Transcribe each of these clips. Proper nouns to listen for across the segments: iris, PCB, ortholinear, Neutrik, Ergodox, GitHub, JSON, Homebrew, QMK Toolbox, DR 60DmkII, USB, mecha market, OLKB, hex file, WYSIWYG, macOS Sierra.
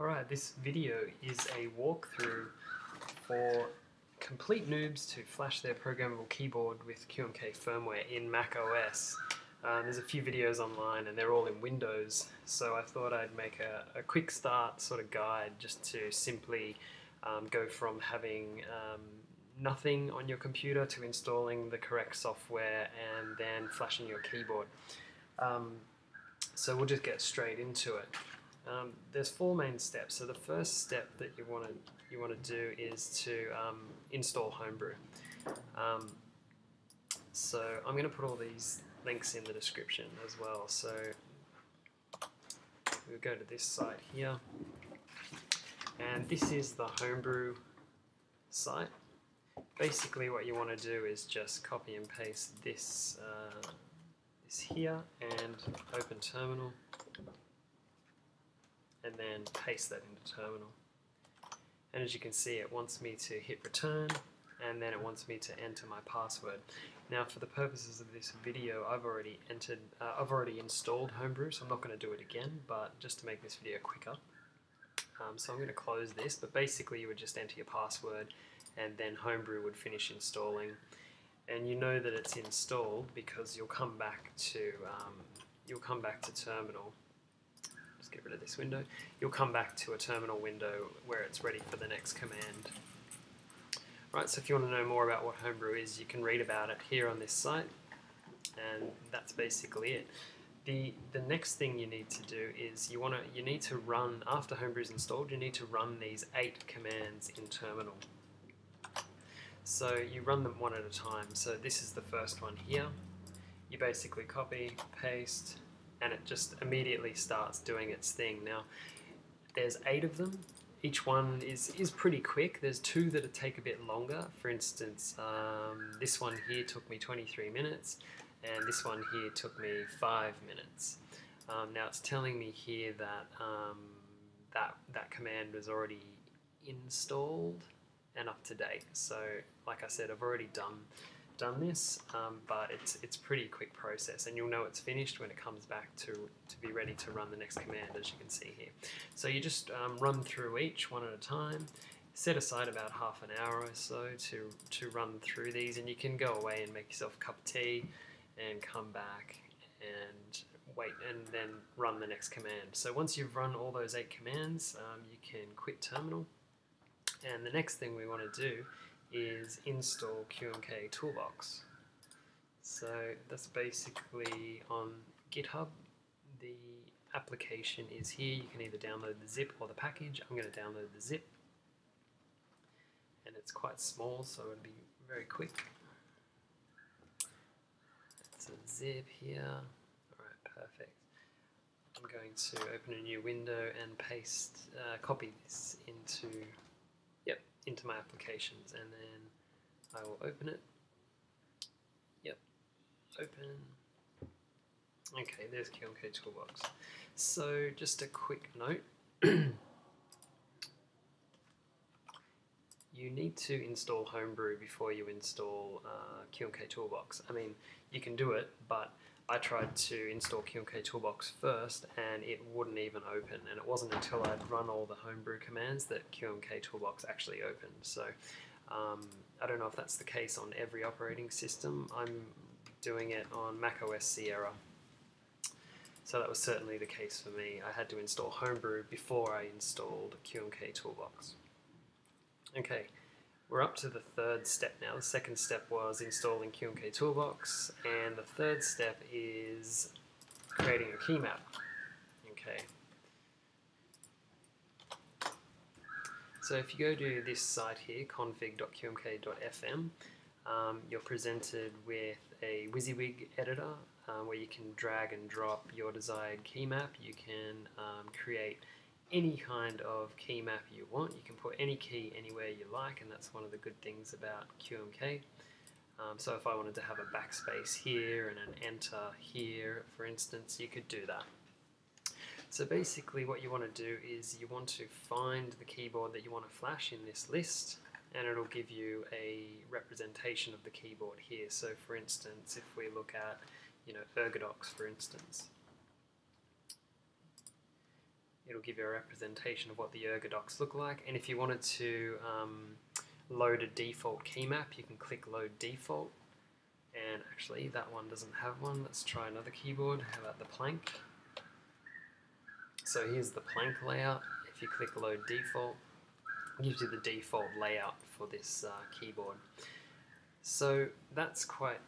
Alright, this video is a walkthrough for complete noobs to flash their programmable keyboard with QMK firmware in macOS. There's a few videos online and they're all in Windows, so I thought I'd make a quick start sort of guide just to simply go from having nothing on your computer to installing the correct software and then flashing your keyboard. So we'll just get straight into it. There's four main steps. So the first step that you want to do is to install Homebrew. So I'm going to put all these links in the description as well. So we'll go to this site here, and this is the Homebrew site. Basically, what you want to do is just copy and paste this this here and open terminal, and then paste that into terminal. And as you can see, it wants me to hit return, and then it wants me to enter my password. Now, for the purposes of this video, I've already installed Homebrew, so I'm not going to do it again, but just to make this video quicker. So I'm going to close this, but basically you would just enter your password, and then Homebrew would finish installing. And you know that it's installed because you'll come back to terminal. Just get rid of this window. You'll come back to a terminal window where it's ready for the next command. Right, so if you want to know more about what Homebrew is, you can read about it here on this site, and that's basically it. The next thing you need to do is you need to run, after Homebrew's installed, you need to run these 8 commands in terminal. So you run them one at a time. So this is the first one here. You basically copy, paste, and it just immediately starts doing its thing. Now, there's 8 of them. Each one is pretty quick. There's 2 that take a bit longer. For instance, this one here took me 23 minutes, and this one here took me 5 minutes. Now, it's telling me here that that command was already installed and up to date. So, like I said, I've already done this, but it's a pretty quick process, and you'll know it's finished when it comes back to be ready to run the next command, as you can see here. So you just run through each one at a time, set aside about half an hour or so to run through these, and you can go away and make yourself a cup of tea and come back and wait and then run the next command. So once you've run all those 8 commands, you can quit terminal, and the next thing we want to do is install QMK Toolbox. So that's basically on GitHub. The application is here. You can either download the zip or the package. I'm going to download the zip, and it's quite small, so it'll be very quick. It's a zip here. Alright, perfect. I'm going to open a new window and paste, copy this into my applications, and then I will open it. Yep, open. Okay, there's QMK Toolbox. So just a quick note. You need to install Homebrew before you install QMK Toolbox. I mean, you can do it, but I tried to install QMK Toolbox first and it wouldn't even open, and it wasn't until I'd run all the Homebrew commands that QMK Toolbox actually opened. So I don't know if that's the case on every operating system. I'm doing it on macOS Sierra, so that was certainly the case for me. I had to install Homebrew before I installed QMK Toolbox. Okay, we're up to the third step now. The second step was installing QMK Toolbox, and the third step is creating a key map. Okay. So if you go to this site here, config.qmk.fm, you're presented with a WYSIWYG editor where you can drag and drop your desired key map. You can create any kind of key map you want. You can put any key anywhere you like, and that's one of the good things about QMK. So if I wanted to have a backspace here and an enter here, for instance, you could do that. So basically what you want to do is you want to find the keyboard that you want to flash in this list, and it'll give you a representation of the keyboard here. So for instance, if we look at, Ergodox, for instance, it'll give you a representation of what the Ergodox look like. And if you wanted to load a default key map, you can click load default. And actually that one doesn't have one. Let's try another keyboard. How about the plank? So here's the plank layout. If you click load default, it gives you the default layout for this keyboard. So that's quite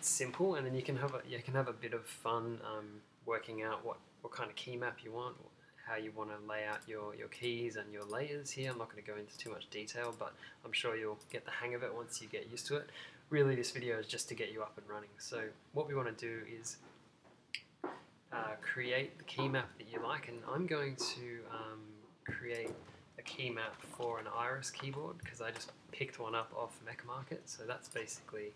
simple, and then you can have a bit of fun working out what kind of key map you want, how you want to lay out your keys and your layers here. I'm not going to go into too much detail, but I'm sure you'll get the hang of it once you get used to it. Really, this video is just to get you up and running. So what we want to do is create the key map that you like, and I'm going to create a key map for an Iris keyboard because I just picked one up off Mecha Market. So that's basically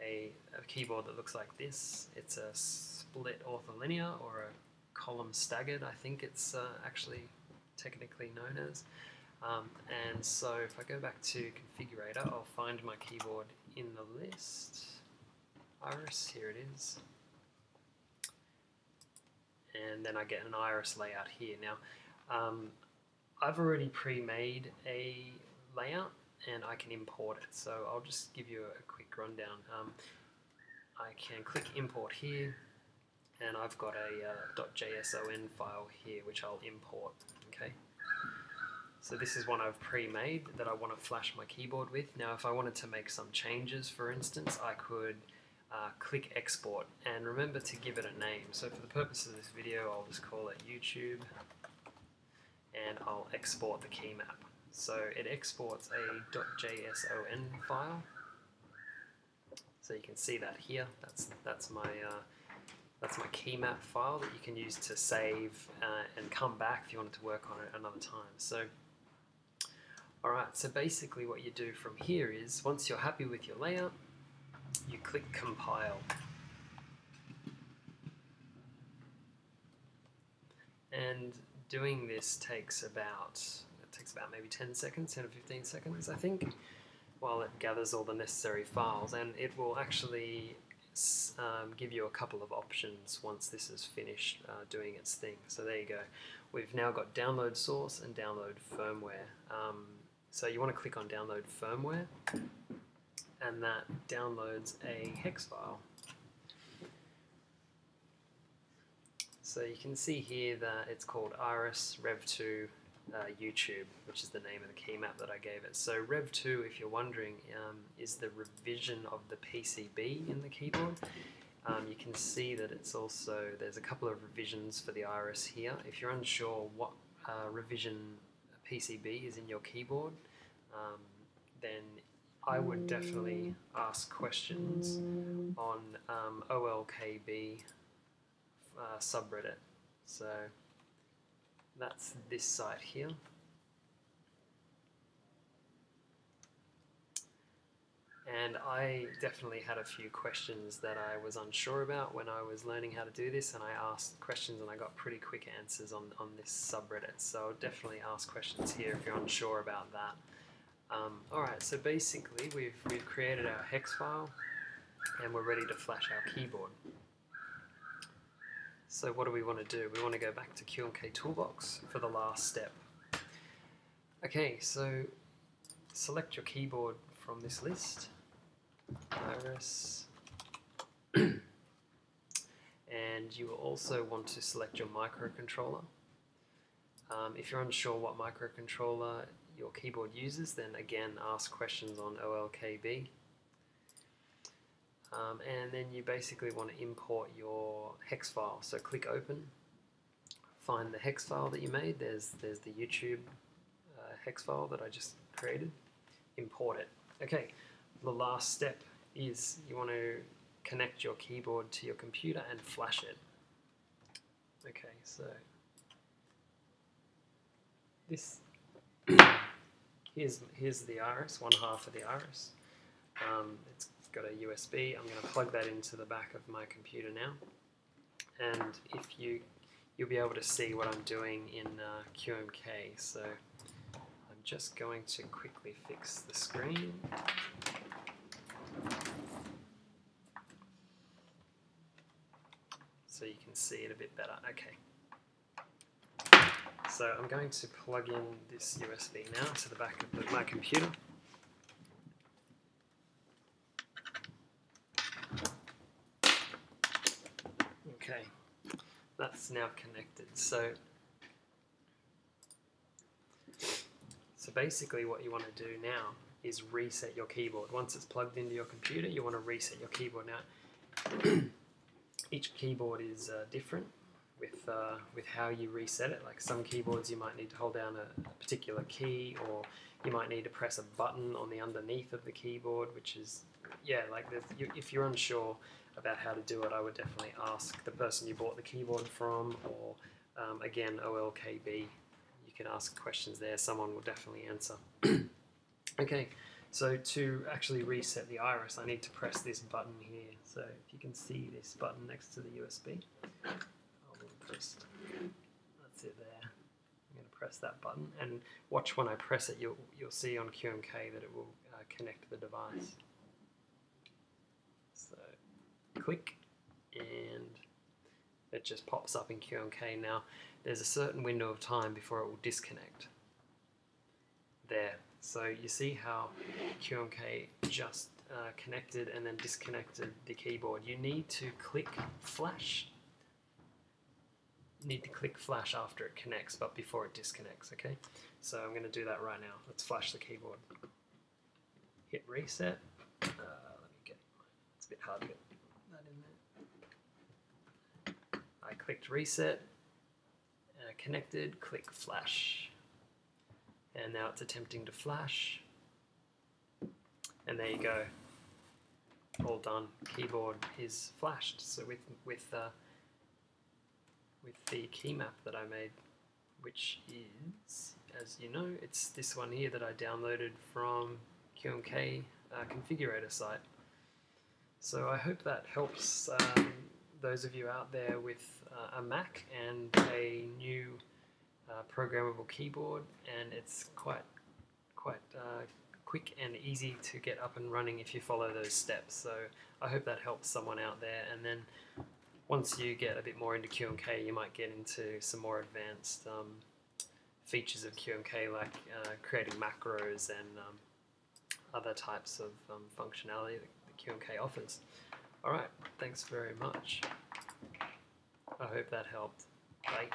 a keyboard that looks like this. It's a split ortholinear, or a column staggered, I think it's actually technically known as. And so if I go back to configurator, I'll find my keyboard in the list. Iris, here it is. And then I get an Iris layout here. Now, I've already pre-made a layout and I can import it. So I'll just give you a quick rundown. I can click import here, and I've got a .json file here which I'll import. Okay. So this is one I've pre-made that I want to flash my keyboard with. Now if I wanted to make some changes, for instance, I could click export, and remember to give it a name. So for the purpose of this video, I'll just call it YouTube, and I'll export the key map. So it exports a .json file. So you can see that here. That's my key map file that you can use to save and come back if you wanted to work on it another time. So alright, so basically what you do from here is, once you're happy with your layout, you click compile. And doing this takes about, maybe 10 seconds, 10 or 15 seconds I think, while it gathers all the necessary files, and it will actually give you a couple of options once this is finished doing its thing. So there you go. We've now got download source and download firmware. So you want to click on download firmware, and that downloads a hex file. So you can see here that it's called Iris Rev2 YouTube, which is the name of the key map that I gave it. So Rev2, if you're wondering, is the revision of the PCB in the keyboard. You can see that it's also, there's a couple of revisions for the Iris here. If you're unsure what revision PCB is in your keyboard, then I would definitely ask questions on OLKB subreddit. So that's this site here. And I definitely had a few questions that I was unsure about when I was learning how to do this, and I asked questions and I got pretty quick answers on this subreddit. So definitely ask questions here if you're unsure about that. Alright, so basically we've created our hex file and we're ready to flash our keyboard. So what do we want to do? We want to go back to QMK Toolbox for the last step. Okay, so select your keyboard from this list, Iris, and you will also want to select your microcontroller. If you're unsure what microcontroller your keyboard uses, then again ask questions on OLKB. And then you basically want to import your hex file. So click open, find the hex file that you made. There's the YouTube hex file that I just created. Import it. Okay, the last step is you want to connect your keyboard to your computer and flash it. Okay, so this here's the Iris, one half of the Iris. It's got a USB. I'm going to plug that into the back of my computer now, and if you'll be able to see what I'm doing in QMK. So I'm just going to quickly fix the screen. So you can see it a bit better. Okay. So I'm going to plug in this USB now to the back of my computer. Okay, that's now connected. So basically what you want to do now is reset your keyboard. Once it's plugged into your computer, you want to reset your keyboard. Now, each keyboard is different with how you reset it. Like some keyboards you might need to hold down a particular key, or you might need to press a button on the underneath of the keyboard, which is, yeah, like if you're unsure about how to do it, I would definitely ask the person you bought the keyboard from, or again, OLKB, you can ask questions there, someone will definitely answer. Okay, so to actually reset the iris, I need to press this button here. So if you can see this button next to the USB, I'll press, that's it there. I'm going to press that button, and watch when I press it, you'll see on QMK that it will connect the device. So click, and it just pops up in QMK. Now, there's a certain window of time before it will disconnect. There. So you see how QMK just connected and then disconnected the keyboard. You need to click flash. You need to click flash after it connects, but before it disconnects, okay? So I'm going to do that right now. Let's flash the keyboard. Hit reset. Let me get mine. It's a bit hard to get that in there. I clicked reset, connected, click flash. And now it's attempting to flash, and there you go, all done. Keyboard is flashed. So with the key map that I made, which is, as you know, it's this one here that I downloaded from QMK configurator site. So I hope that helps those of you out there with a Mac and a new programmable keyboard, and it's quite quick and easy to get up and running if you follow those steps. So I hope that helps someone out there, and then once you get a bit more into QMK, you might get into some more advanced features of QMK, like creating macros and other types of functionality that QMK offers. Alright, thanks very much. I hope that helped. Bye.